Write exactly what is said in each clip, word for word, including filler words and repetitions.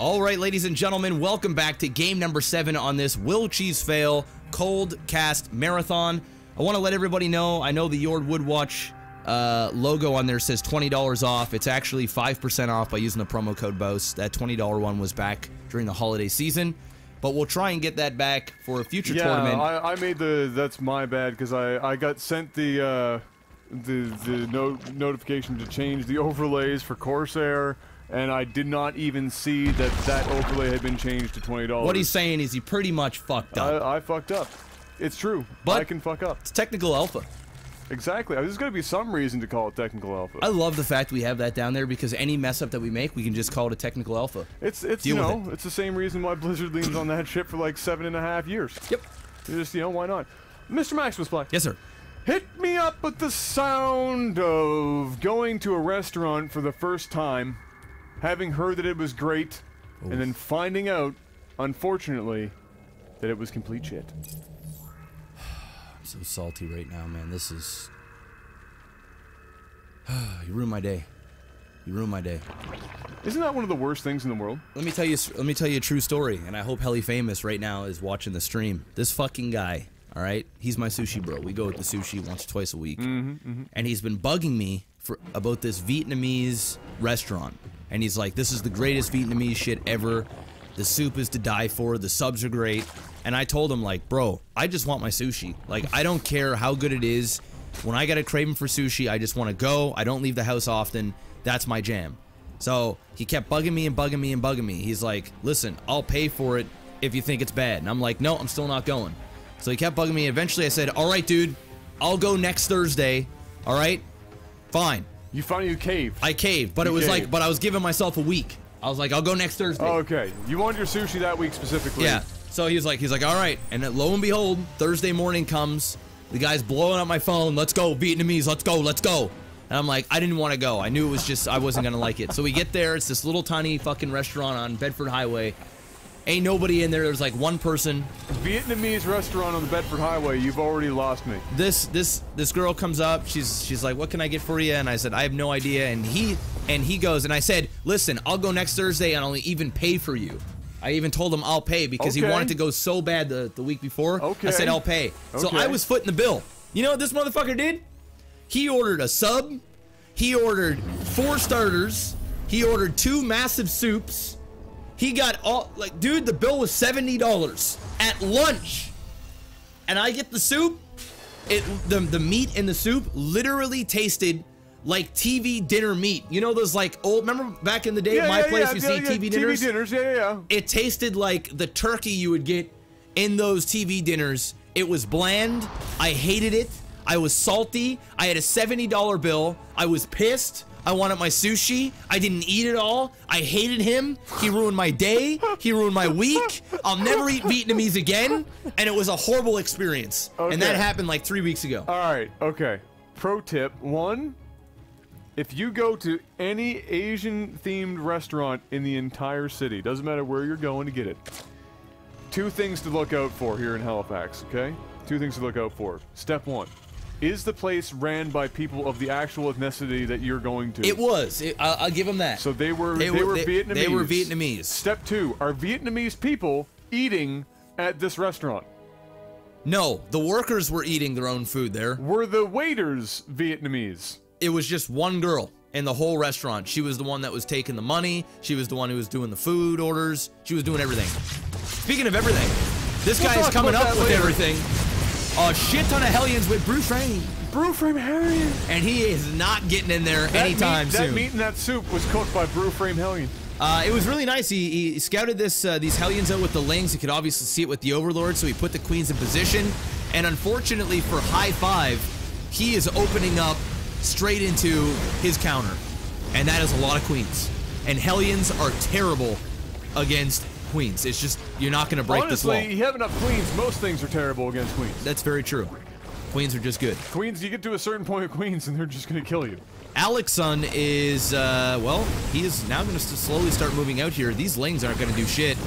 All right, ladies and gentlemen, welcome back to game number seven on this Will Cheese Fail Cold Cast Marathon. I want to let everybody know, I know the Jord Woodwatch uh, logo on there says twenty dollars off. It's actually five percent off by using the promo code BOAST. That twenty dollar one was back during the holiday season. But we'll try and get that back for a future yeah, tournament. Yeah, I, I made the, that's my bad, because I, I got sent the, uh, the, the no, notification to change the overlays for Corsair, and I did not even see that that overlay had been changed to twenty dollars. What he's saying is he pretty much fucked up. I, I fucked up. It's true, but I can fuck up. It's technical alpha. Exactly. There's going to be some reason to call it technical alpha. I love the fact we have that down there because any mess up that we make, we can just call it a technical alpha. It's it's Deal you know it. it's the same reason why Blizzard leans on that ship for like seven and a half years. Yep. You're just you know why not, Mister Maximus Black. Yes, sir. Hit me up with the sound of going to a restaurant for the first time, having heard that it was great, Oof. and then finding out, unfortunately, that it was complete shit. So salty right now, man. This is... You ruined my day. You ruined my day. Isn't that one of the worst things in the world? Let me tell you. Let me tell you a true story, and I hope Helly Famous right now is watching the stream. This fucking guy, all right? He's my sushi bro. We go to the sushi once or twice a week, mm-hmm, mm-hmm. and he's been bugging me for about this Vietnamese restaurant. And he's like, "This is the greatest Vietnamese shit ever. The soup is to die for. The subs are great." And I told him, like, bro, I just want my sushi. Like, I don't care how good it is. When I got a craving for sushi, I just want to go. I don't leave the house often. That's my jam. So he kept bugging me and bugging me and bugging me. He's like, listen, I'll pay for it if you think it's bad. And I'm like, no, I'm still not going. So he kept bugging me. Eventually, I said, all right, dude, I'll go next Thursday. All right? Fine. You finally caved. I caved, but you it was caved. like, but I was giving myself a week. I was like, I'll go next Thursday. Oh, okay. You wanted your sushi that week specifically. Yeah. So he was like, he's like, all right. And then, lo and behold, Thursday morning comes. The guy's blowing up my phone. Let's go, Vietnamese. Let's go. Let's go. And I'm like, I didn't want to go. I knew it was just, I wasn't going to like it. So we get there. It's this little tiny fucking restaurant on Bedford Highway. Ain't nobody in there. There's like one person. Vietnamese restaurant on the Bedford Highway. You've already lost me. This this this girl comes up. She's she's like, what can I get for you? And I said, I have no idea. And he and he goes, and I said, listen, I'll go next Thursday and I'll even pay for you. I even told him I'll pay because okay. he wanted to go so bad the, the week before. Okay. I said I'll pay. So okay. I was footing the bill. You know what this motherfucker did? He ordered a sub. He ordered four starters. He ordered two massive soups. He got all, like, dude, the bill was seventy dollars at lunch. And I get the soup. It the, the meat in the soup literally tasted like T V dinner meat. You know those, like, old, remember back in the day yeah, at my yeah, place, you yeah, see yeah, TV yeah, dinners? T V dinners, yeah, yeah, yeah. It tasted like the turkey you would get in those T V dinners. It was bland. I hated it. I was salty. I had a seventy dollar bill. I was pissed. I wanted my sushi. I didn't eat it all. I hated him. He ruined my day. He ruined my week. I'll never eat Vietnamese again. And it was a horrible experience. Okay. And that happened like three weeks ago. All right. Okay. Pro tip. One, if you go to any Asian-themed restaurant in the entire city, doesn't matter where you're going to get it, two things to look out for here in Halifax, okay? Two things to look out for. Step one. Is the place ran by people of the actual ethnicity that you're going to? It was. It, I'll, I'll give them that. So they were, they, they were they, Vietnamese. They were Vietnamese. Step two, are Vietnamese people eating at this restaurant? No, the workers were eating their own food there. Were the waiters Vietnamese? It was just one girl in the whole restaurant. She was the one that was taking the money. She was the one who was doing the food orders. She was doing everything. Speaking of everything, this we'll guy is coming up with later. everything. A shit ton of Hellions with Blue Flame. Blue Flame Hellion. And he is not getting in there that anytime meat, soon. That meat and that soup was cooked by Blue Flame Hellion. Uh, it was really nice. He, he scouted this uh, these Hellions out with the Lings. He could obviously see it with the Overlord, so he put the Queens in position. And unfortunately for High Five, he is opening up straight into his counter. And that is a lot of Queens. And Hellions are terrible against Queens. It's just, you're not going to break Honestly, this wall. Honestly, you have enough Queens, most things are terrible against Queens. That's very true. Queens are just good. Queens, you get to a certain point of Queens and they're just going to kill you. Alex's son is, uh, well, he is now going to slowly start moving out here. These Lings aren't going to do shit.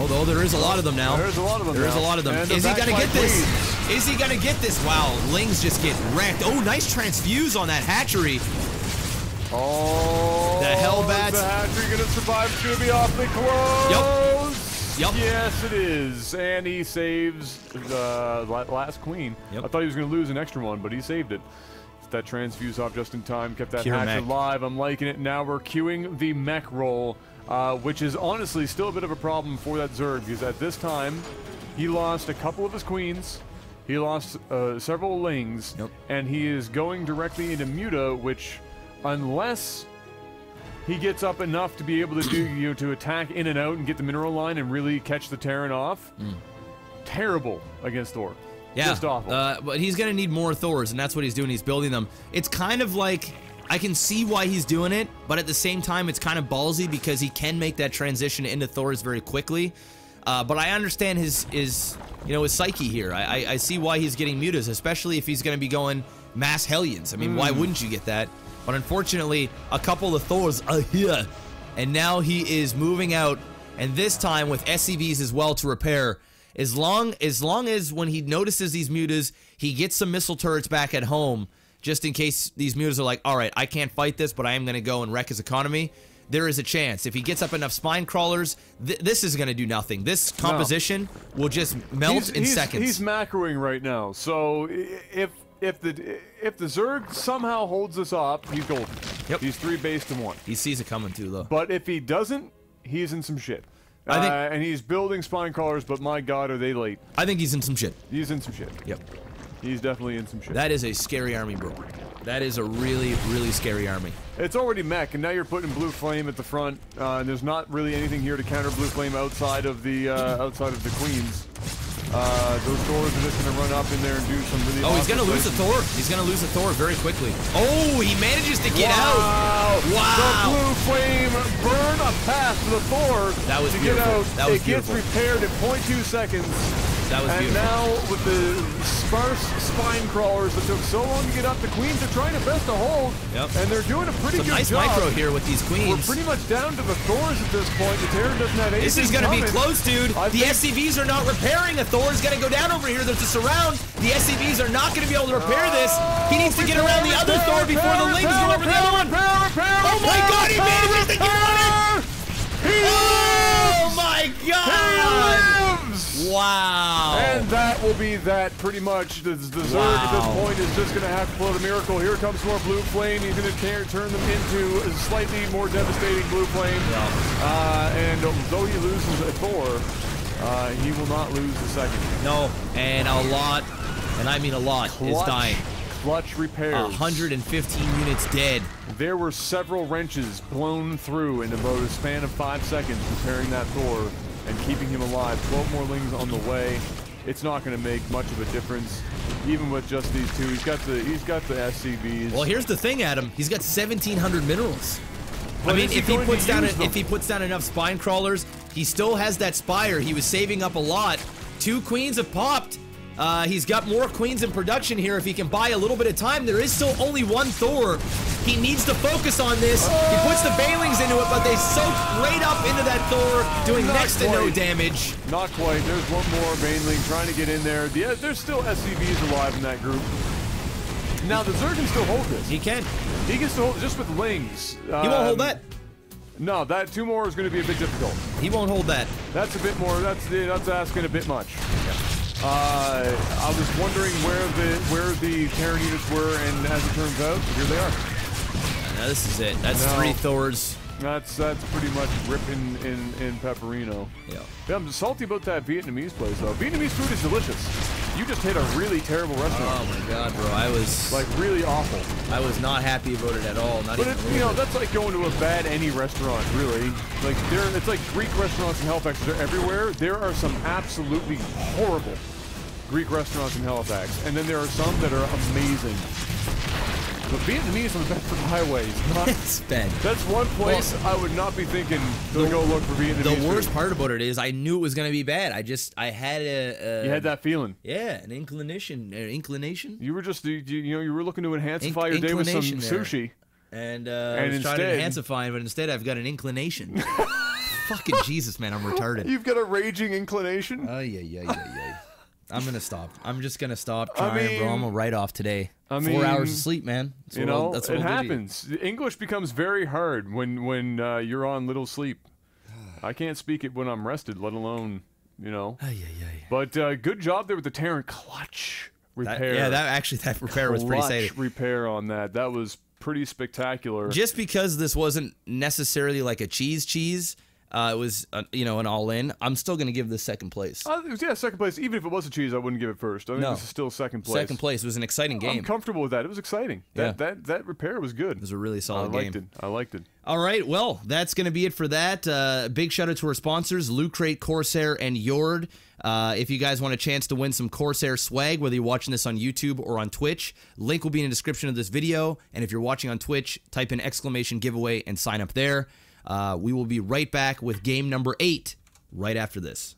Although there is a lot of them now. There is a lot of them There now. is a lot of them. And is the he going to get this? Queens. Is he going to get this? Wow, Lings just get wrecked. Oh, nice transfuse on that hatchery. Oh, the Hellbats. guys are gonna survive. It's gonna be awfully close. Yep. Yep. Yes, it is. And he saves the last queen. Yep. I thought he was gonna lose an extra one, but he saved it. That transfuse off just in time, kept that Pure hatch mech. alive. I'm liking it. Now we're queuing the mech roll, uh, which is honestly still a bit of a problem for that Zerg, because at this time, he lost a couple of his queens, he lost uh, several lings, nope. and he is going directly into Muta, which, unless he gets up enough to be able to do, you know, to attack in and out and get the mineral line and really catch the Terran off, mm. terrible against Thor. Yeah, Just awful. Uh, but he's going to need more Thors, and that's what he's doing. He's building them. It's kind of like, I can see why he's doing it, but at the same time, it's kind of ballsy because he can make that transition into Thors very quickly. Uh, but I understand his, his, you know, his psyche here. I, I, I see why he's getting Mutas, especially if he's going to be going mass Hellions. I mean, mm. why wouldn't you get that? But unfortunately, a couple of Thors are here, and now he is moving out, and this time with S C Vs as well to repair. As long, as long as when he notices these Mutas, he gets some missile turrets back at home, just in case these Mutas are like, all right, I can't fight this, but I am going to go and wreck his economy. There is a chance. If he gets up enough spine crawlers, th this is going to do nothing. This composition no. will just melt he's, in he's, seconds. He's macroing right now, so if if the if the Zerg somehow holds this off, he's golden. Yep. He's three based and one. He sees it coming too, though. But if he doesn't, he's in some shit. I think, uh, and he's building spine crawlers, but my god, are they late. I think he's in some shit. He's in some shit. Yep. He's definitely in some shit. That is a scary army, bro. That is a really, really scary army. It's already mech, and now you're putting Blue Flame at the front, uh, and there's not really anything here to counter Blue Flame outside of the, uh, outside of the Queens. Uh, those Thors are just going to run up in there and do some really Oh, he's going to lose a Thor. He's going to lose a Thor very quickly. Oh, he manages to get wow. out. Wow. The Blue Flame burned a path to the Thor that was to beautiful. get out. That was it beautiful. Gets repaired in point two seconds. That was and beautiful. Now with the sparse spine crawlers that took so long to get up, the Queens are trying to best to hold, yep. and they're doing a pretty Some good nice job. nice micro here with these Queens. We're pretty much down to the Thors at this point. The Terran doesn't have anything This is going to be close, dude. I the S C Vs are not repairing. A Thor's going to go down over here. There's a surround. The S C Vs are not going to be able to repair this. He needs to get around the other Thor before the Lings go over the other one. Oh my god, he manages to get on it! Oh my god! Wow. And that will be that pretty much. The, the Zerg wow. at this point is just going to have to pull out a miracle. Here comes more Blue Flame. He's going to turn them into a slightly more devastating Blue Flame. Yeah. Uh, and though he loses a Thor, uh, he will not lose the second. No, and a lot, and I mean a lot, clutch, is dying. Clutch repairs. one hundred fifteen units dead. There were several wrenches blown through in about a span of five seconds repairing that Thor and keeping him alive. twelve more Lings on the way. It's not going to make much of a difference, even with just these two. He's got the he's got the S C Vs. Well, here's the thing, Adam. He's got seventeen hundred minerals. But I mean, if he puts down a, if he puts down enough spine crawlers, he still has that spire. He was saving up a lot. Two Queens have popped. Uh, he's got more Queens in production here. If he can buy a little bit of time, there is still only one Thor. He needs to focus on this. He puts the Banelings into it, but they soak right up into that Thor, doing next to no damage. Not quite. There's one more Baneling trying to get in there. The, there's still S C Vs alive in that group. Now, the Zerg can still hold this. He can. He can still hold just with Lings. Um, he won't hold that. No, that two more is going to be a bit difficult. He won't hold that. That's a bit more. That's, that's asking a bit much. Yeah. Uh, I was wondering where the where the Terran units were, and as it turns out, here they are. Now this is it. That's no, three Thors. That's that's pretty much ripping in in Pepperino. Yeah. yeah. I'm salty about that Vietnamese place though. Vietnamese food is delicious. You just hit a really terrible restaurant. Oh my god, bro! I was like really awful. I was not happy about it at all. Not but even it, you know, that's like going to a bad any restaurant, really. Like there, it's like Greek restaurants in Halifax. They're everywhere. There are some absolutely horrible Greek restaurants in Halifax, and then there are some that are amazing. But Vietnamese on the Bedford Highway is not it's bad. That's one place well, I would not be thinking to the, go look for Vietnamese. The worst food. part about it is I knew it was going to be bad. I just I had a, a you had that feeling. Yeah, an inclination, an inclination. You were just you, you know you were looking to intensify your day with some there. sushi, and uh, and I was instead, trying to intensify, but instead I've got an inclination. Fucking Jesus, man, I'm retarded. You've got a raging inclination. Oh yeah, yeah, yeah, yeah. I'm gonna stop. I'm just gonna stop trying, I mean, bro. I'm gonna write off today. I mean, four hours of sleep, man. That's you know, that's what it happens. English becomes very hard when when uh, you're on little sleep. I can't speak it when I'm rested, let alone you know. Ay, ay, ay. But uh, good job there with the Terran clutch repair. That, yeah, that actually that repair clutch was pretty safe. Repair on that. That was pretty spectacular. Just because this wasn't necessarily like a cheese cheese. Uh, it was, uh, you know, an all-in. I'm still going to give this second place. Uh, yeah, second place. Even if it was a cheese, I wouldn't give it first. I mean, no. This is still second place. Second place. It was an exciting game. I'm comfortable with that. It was exciting. Yeah. That, that, that repair was good. It was a really solid game. I liked game. it. I liked it. All right, well, that's going to be it for that. Uh, big shout-out to our sponsors, Loot Crate, Corsair, and J O R D. Uh, if you guys want a chance to win some Corsair swag, whether you're watching this on YouTube or on Twitch, link will be in the description of this video. And if you're watching on Twitch, type in exclamation giveaway and sign up there. Uh, we will be right back with game number eight right after this.